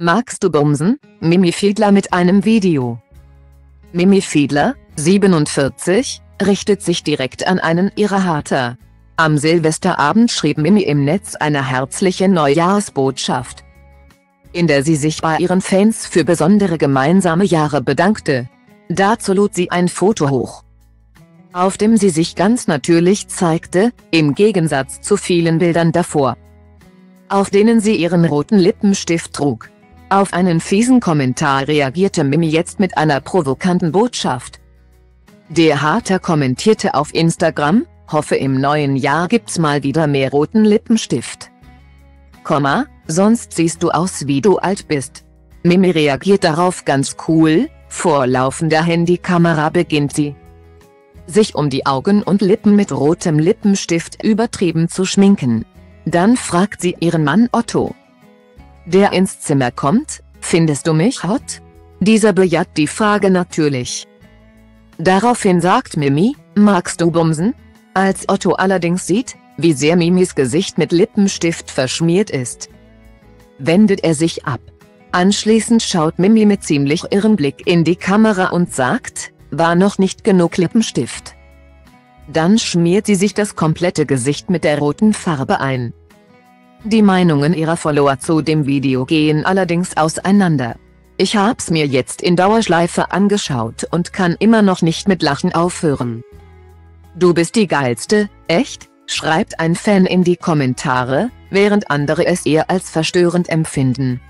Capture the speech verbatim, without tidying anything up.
Magst du bumsen? Mimi Fiedler mit einem Video. Mimi Fiedler, siebenundvierzig, richtet sich direkt an einen ihrer Hater. Am Silvesterabend schrieb Mimi im Netz eine herzliche Neujahrsbotschaft, in der sie sich bei ihren Fans für besondere gemeinsame Jahre bedankte. Dazu lud sie ein Foto hoch, auf dem sie sich ganz natürlich zeigte, im Gegensatz zu vielen Bildern davor, auf denen sie ihren roten Lippenstift trug. Auf einen fiesen Kommentar reagierte Mimi jetzt mit einer provokanten Botschaft. Der Hater kommentierte auf Instagram: "Hoffe, im neuen Jahr gibt's mal wieder mehr roten Lippenstift. Komma, sonst siehst du aus, wie du alt bist." Mimi reagiert darauf ganz cool, vor laufender Handykamera beginnt sie, sich um die Augen und Lippen mit rotem Lippenstift übertrieben zu schminken. Dann fragt sie ihren Mann Otto, der ins Zimmer kommt: "Findest du mich hot?" Dieser bejaht die Frage natürlich. Daraufhin sagt Mimi: "Magst du bumsen?" Als Otto allerdings sieht, wie sehr Mimis Gesicht mit Lippenstift verschmiert ist, wendet er sich ab. Anschließend schaut Mimi mit ziemlich irrem Blick in die Kamera und sagt: "War noch nicht genug Lippenstift." Dann schmiert sie sich das komplette Gesicht mit der roten Farbe ein. Die Meinungen ihrer Follower zu dem Video gehen allerdings auseinander. "Ich hab's mir jetzt in Dauerschleife angeschaut und kann immer noch nicht mit Lachen aufhören. Du bist die Geilste, echt?" schreibt ein Fan in die Kommentare, während andere es eher als verstörend empfinden.